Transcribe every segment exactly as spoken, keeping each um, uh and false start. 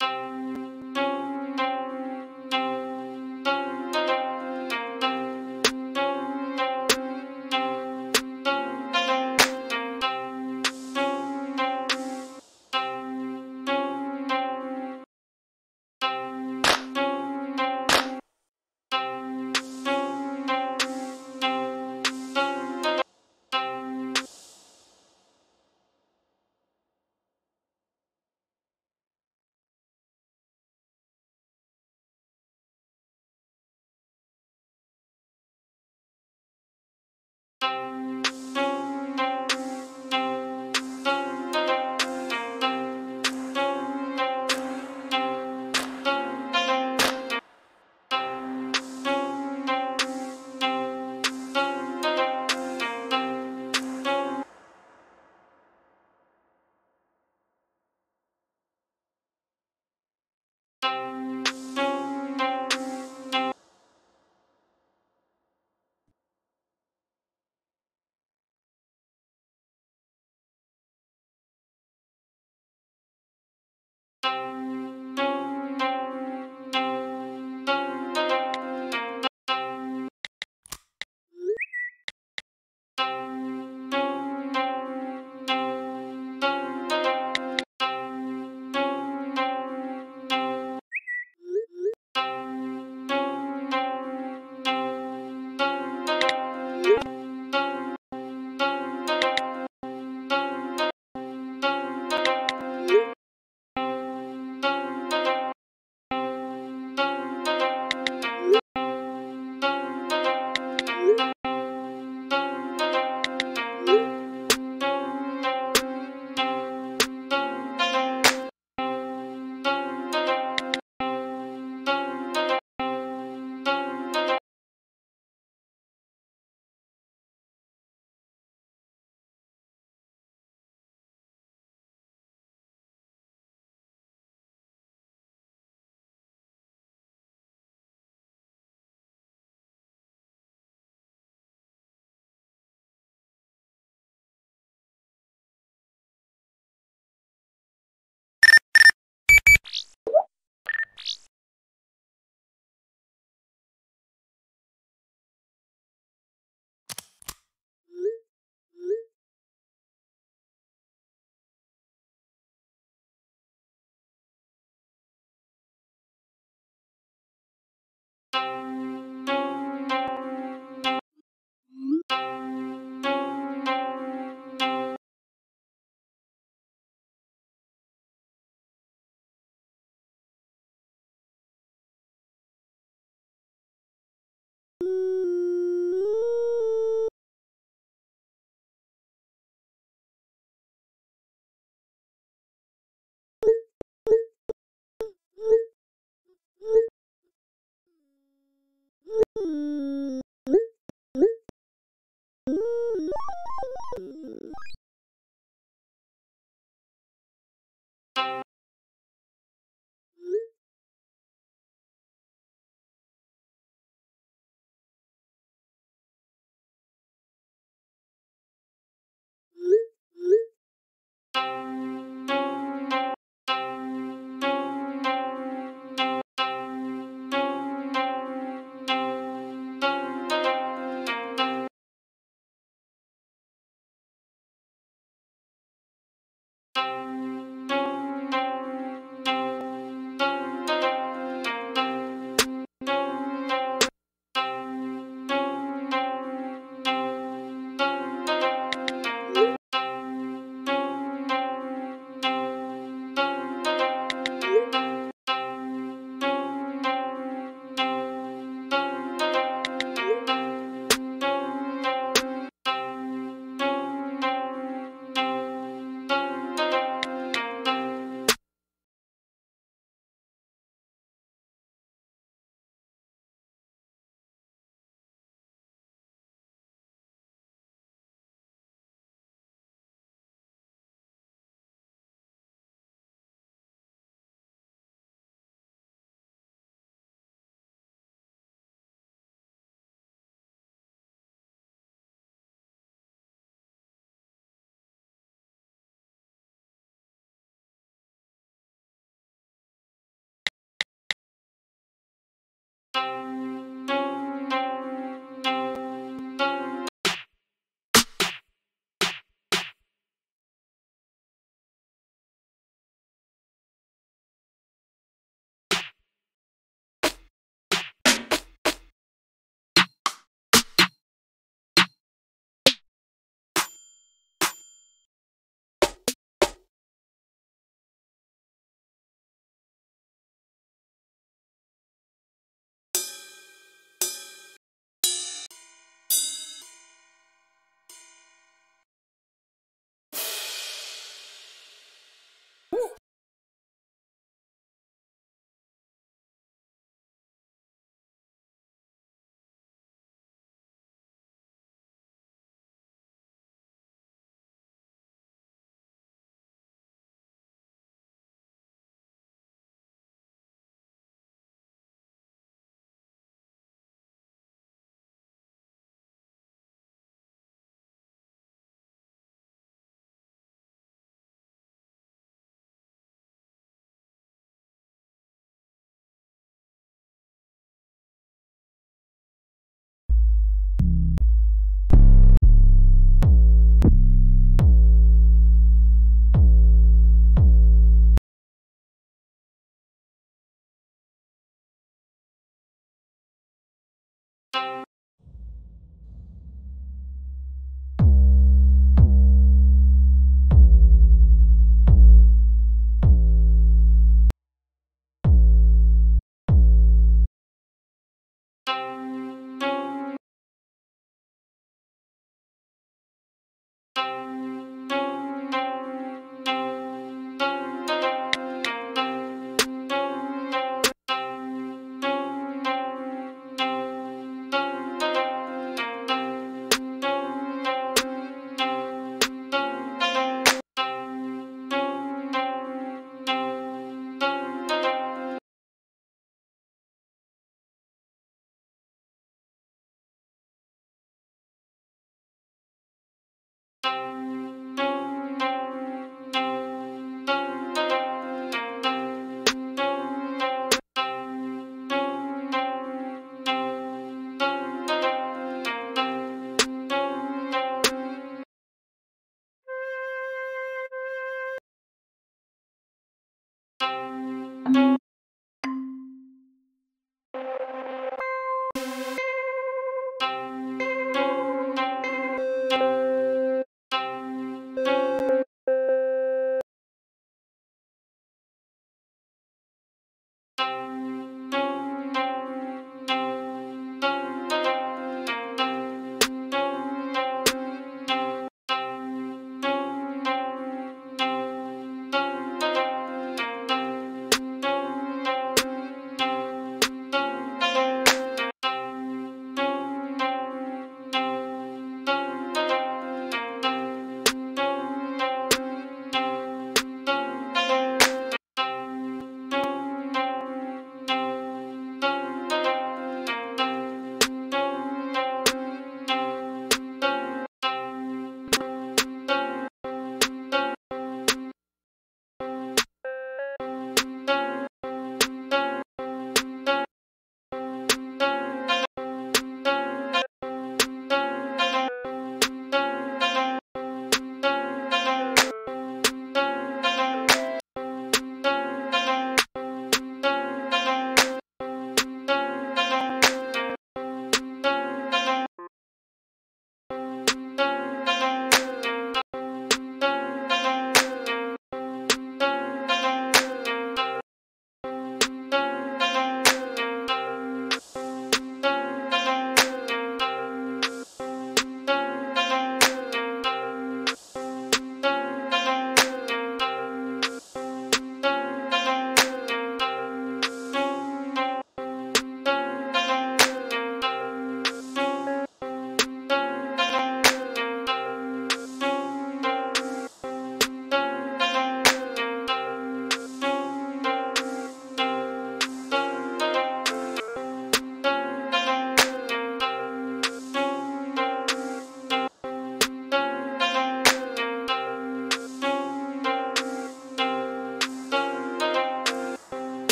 You.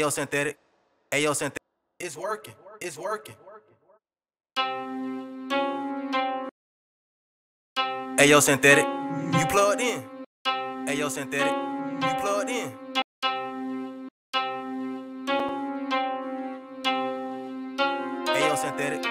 Ayo synthetic, Ayo synthetic. It's working, it's working. Ayo synthetic, you plugged in. Ayo synthetic, you plugged in. Ayo synthetic.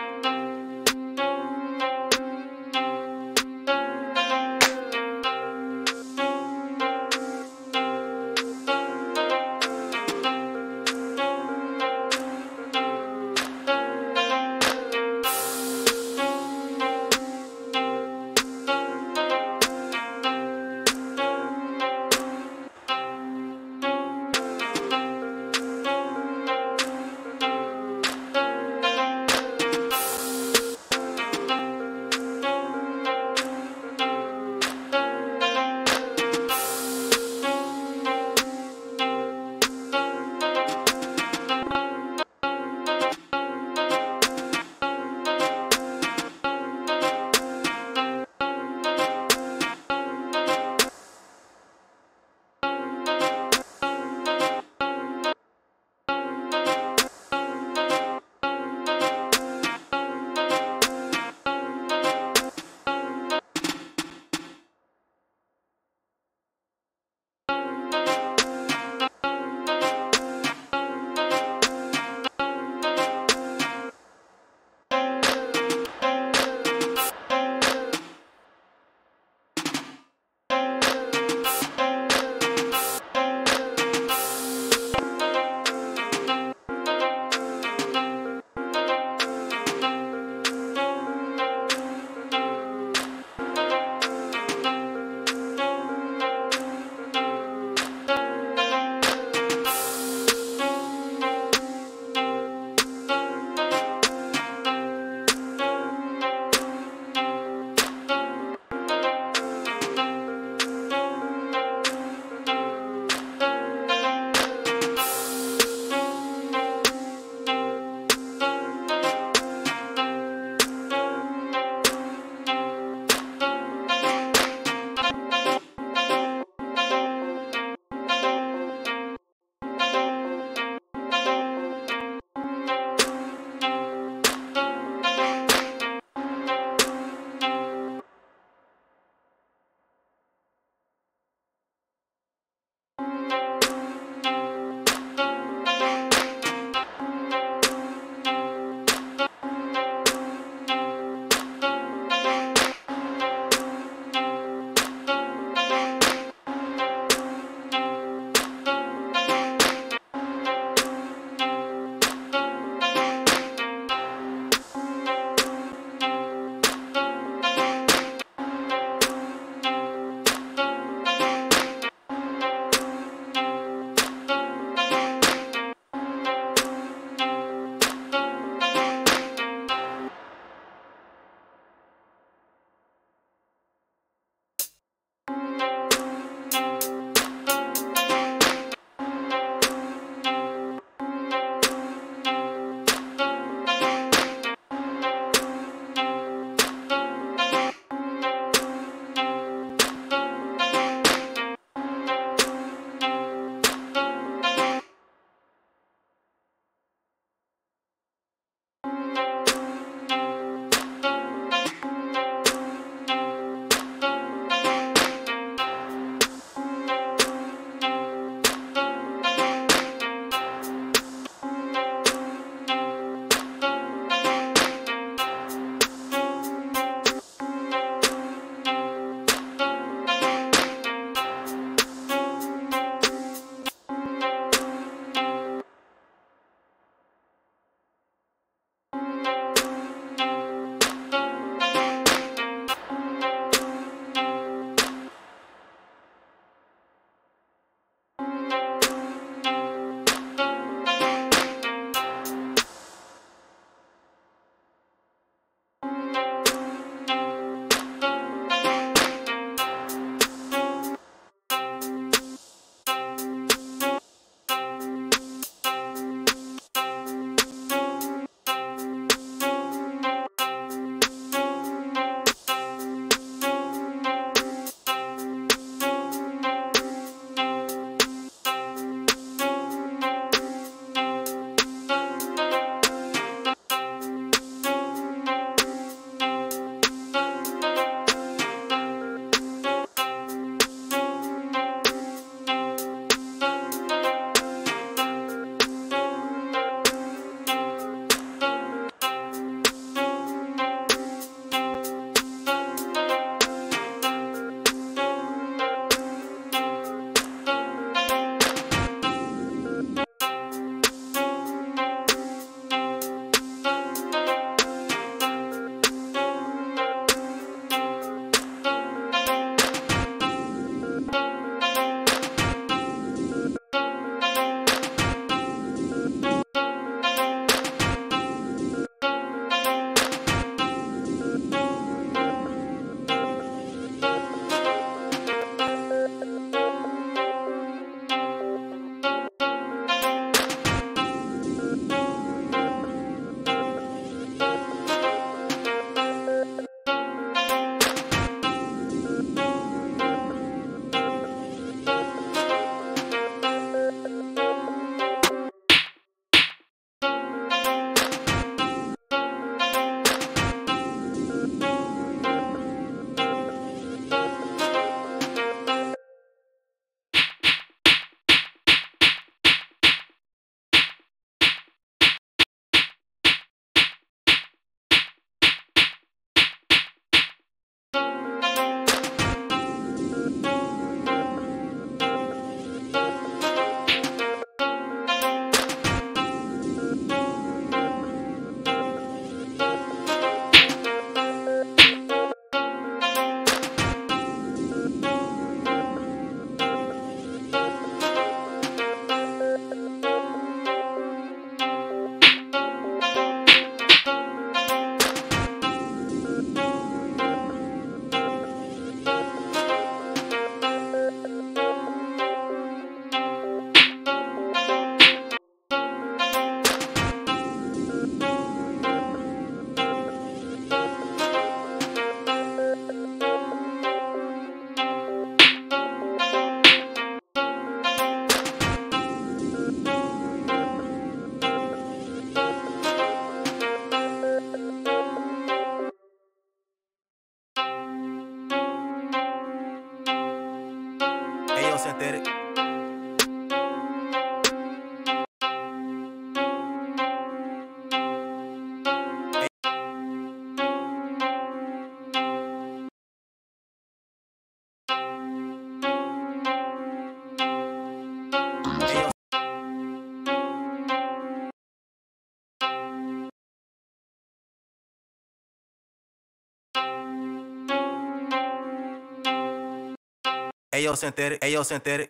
Ayo synthetic, Ayo synthetic.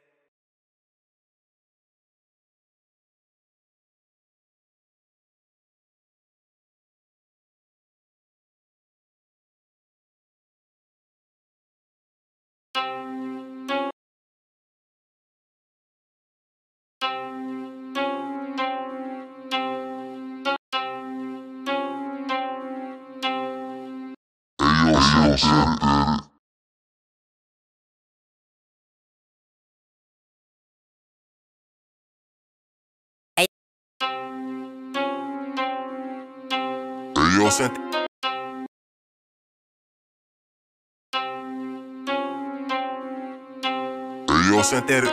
Ayo synthetic.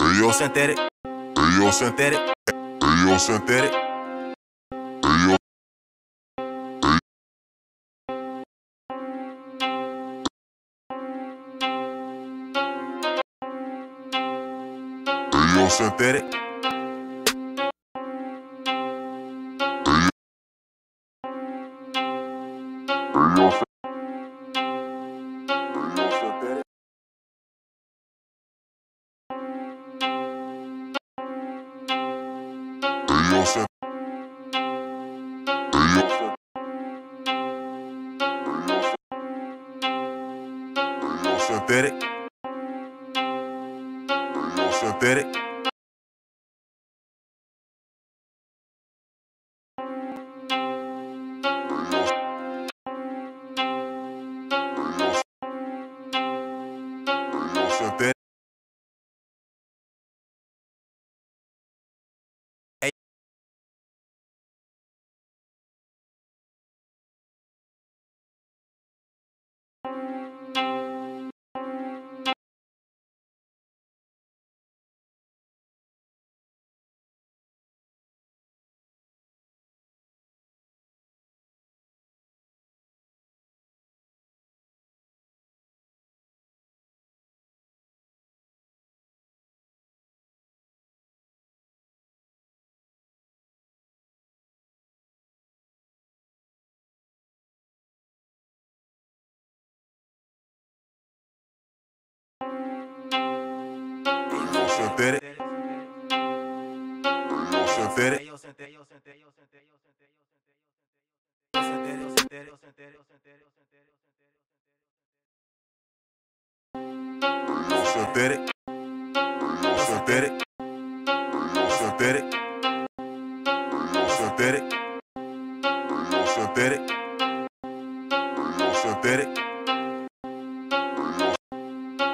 Ayo synthetic. Ayo synthetic. Ayo synthetic. Ayo synthetic. Ayo synthetic. Ayo synthetic. Ayo synthetic. Synthetic. Ayo synthetic. Synthetic. Synthetic. Synthetic. Synthetic. Synthetic. Synthetic. Synthetic. Synthetic. Synthetic. Synthetic. Synthetic. Synthetic.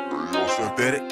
Synthetic. Synthetic. Synthetic.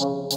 You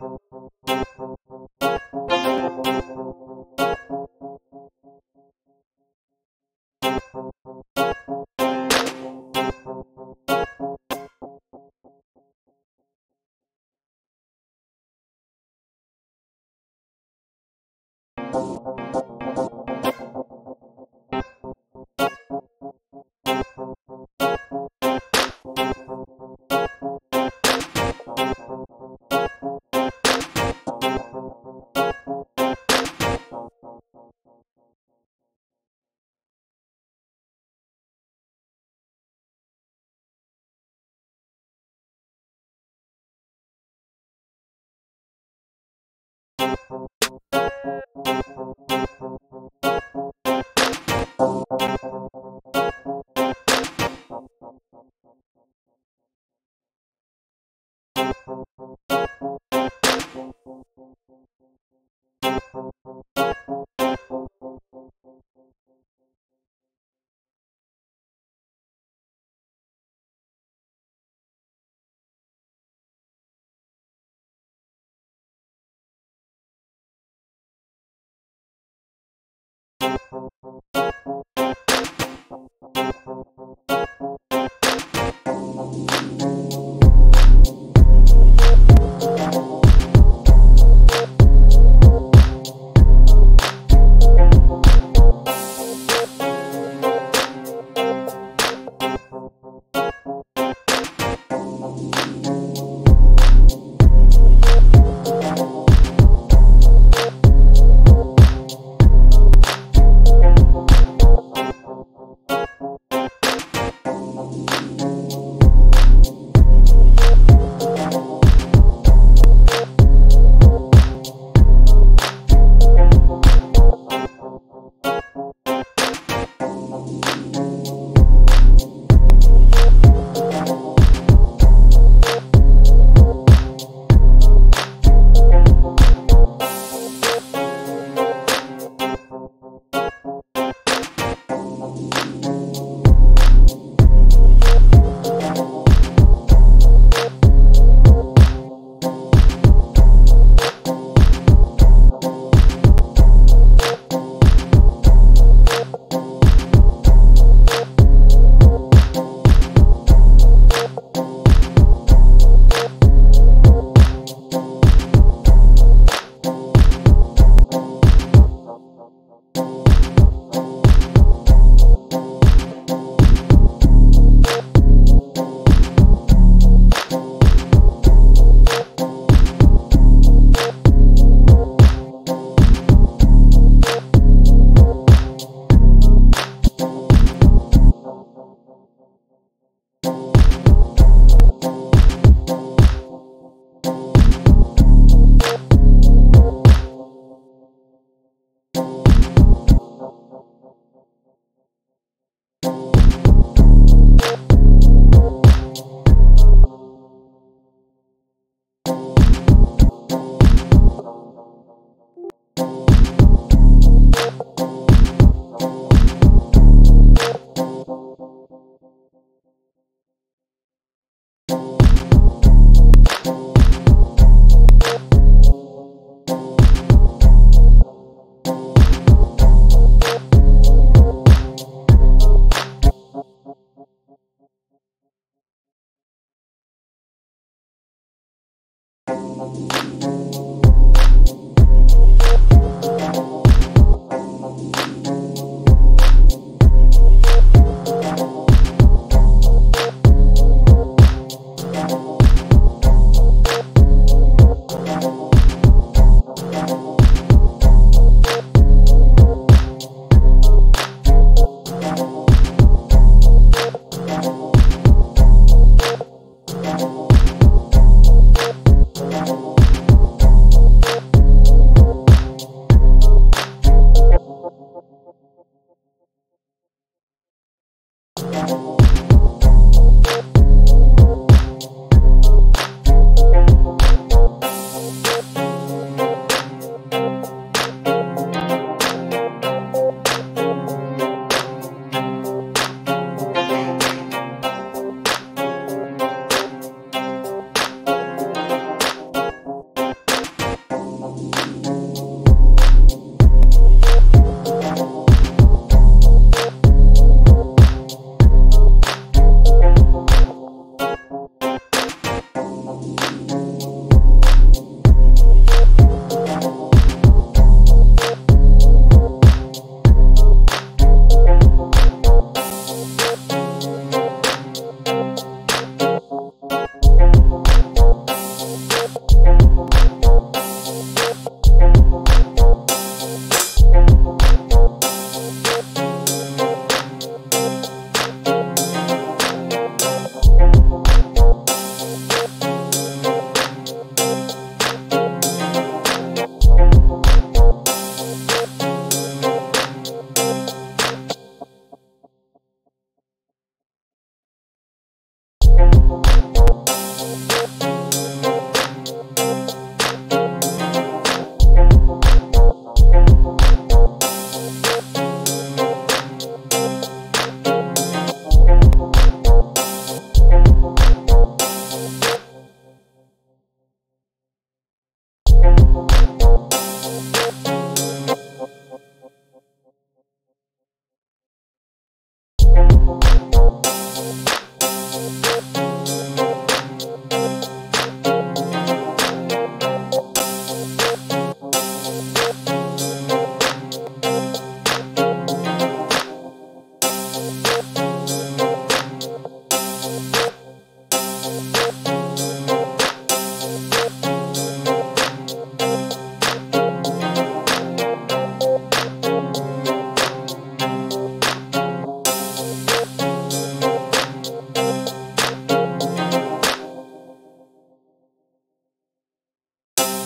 You.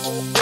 You.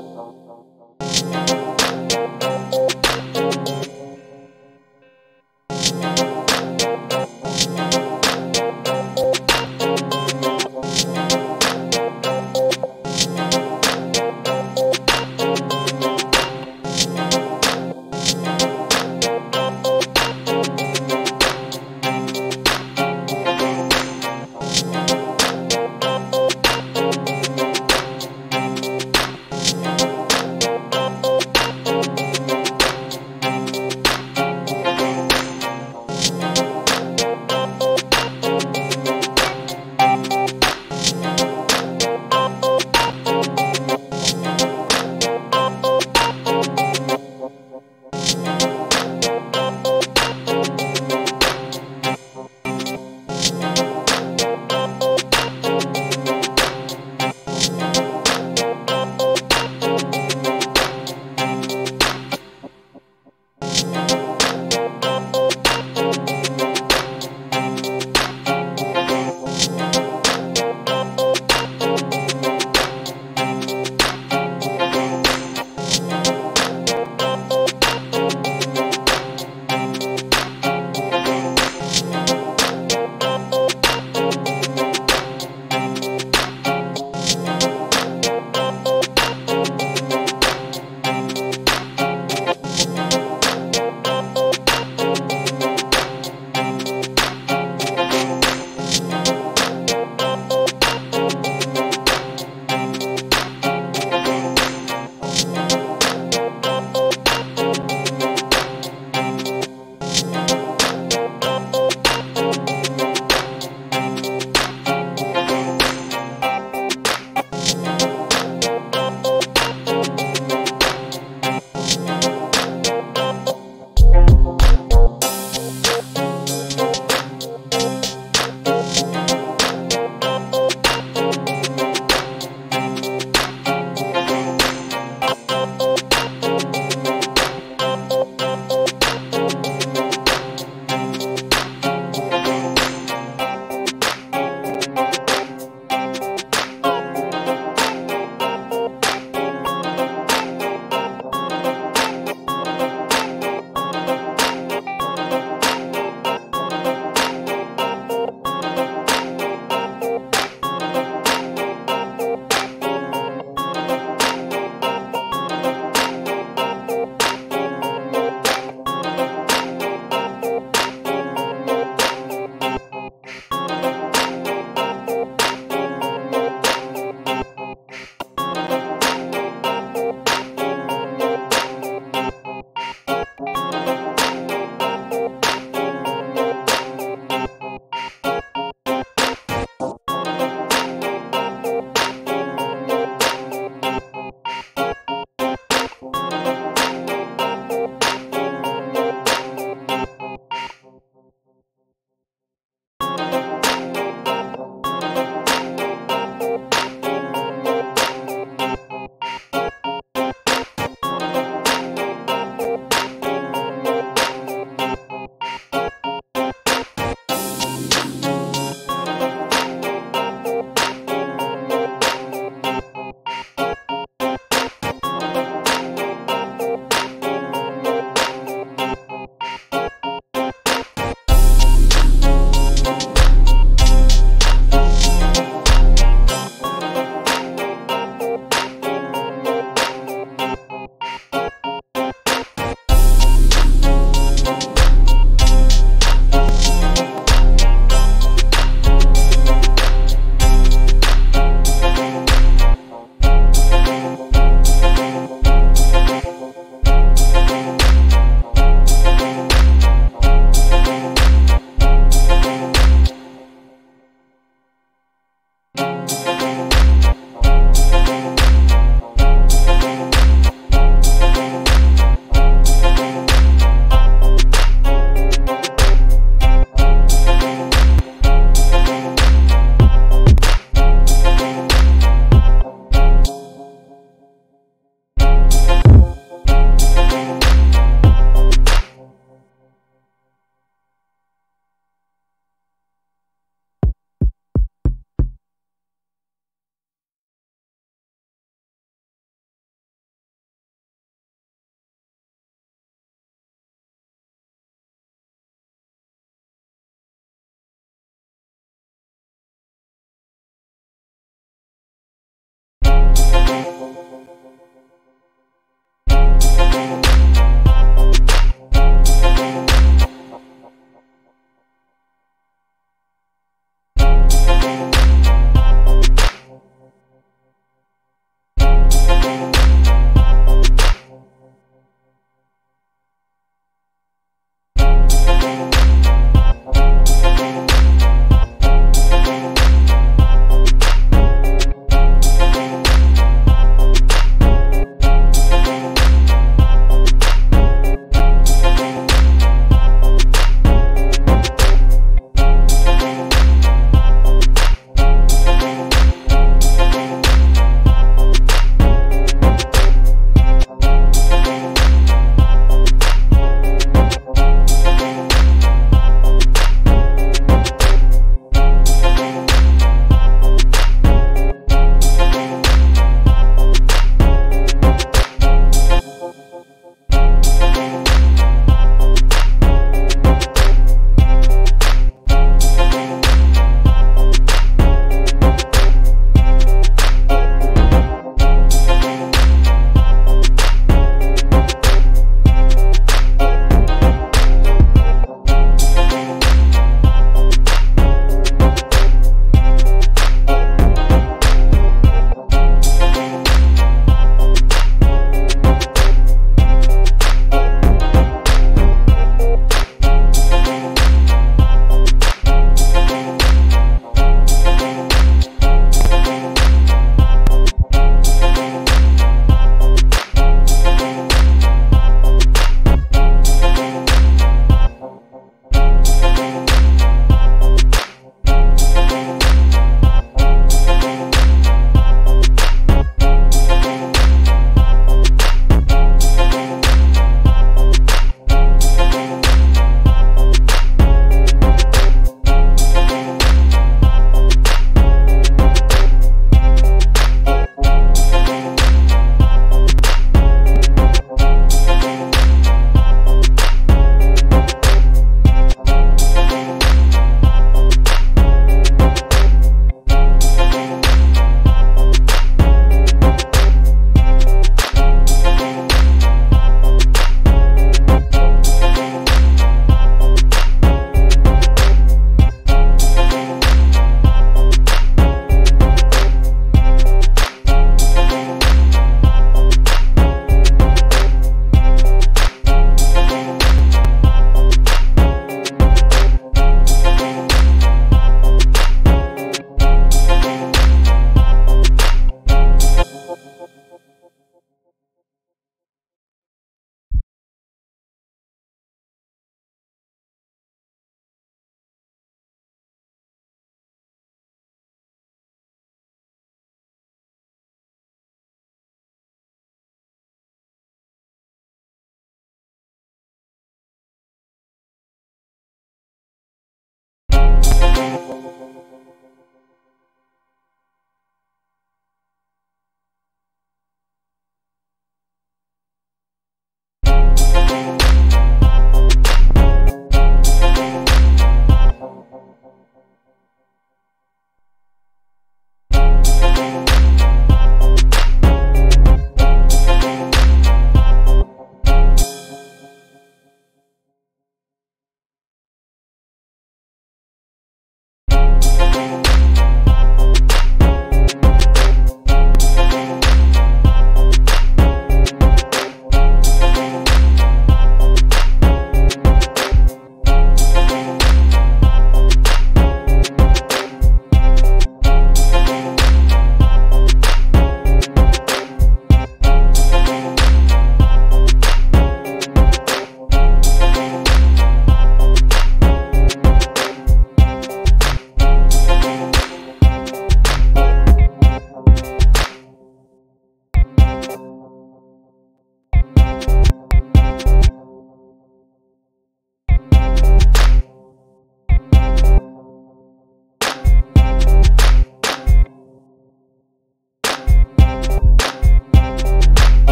You.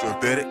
synthetic.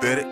bet it.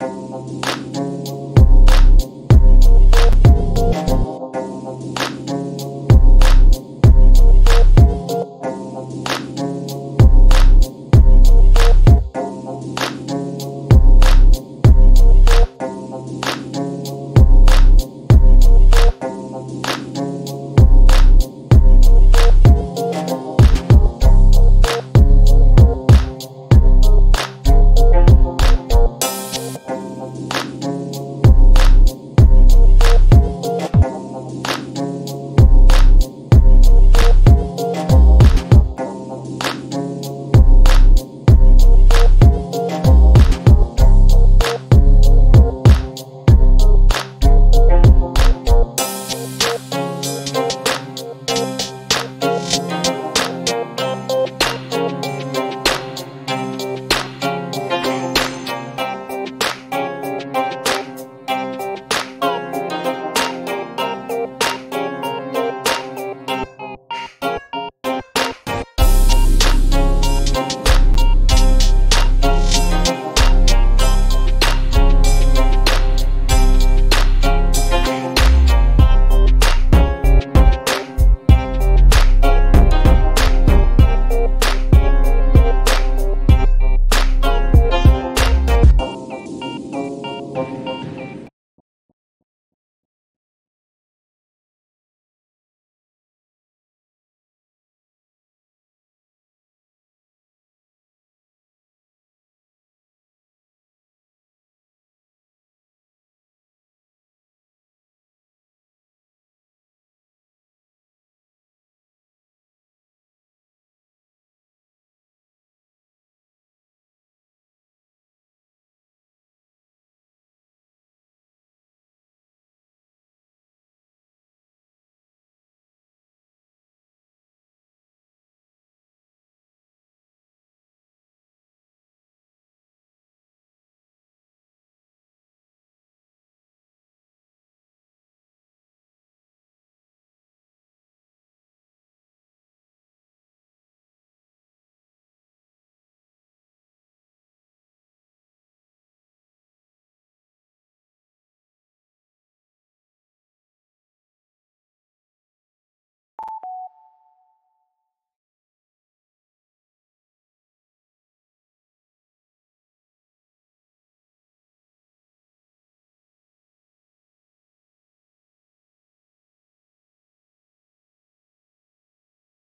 Bet it.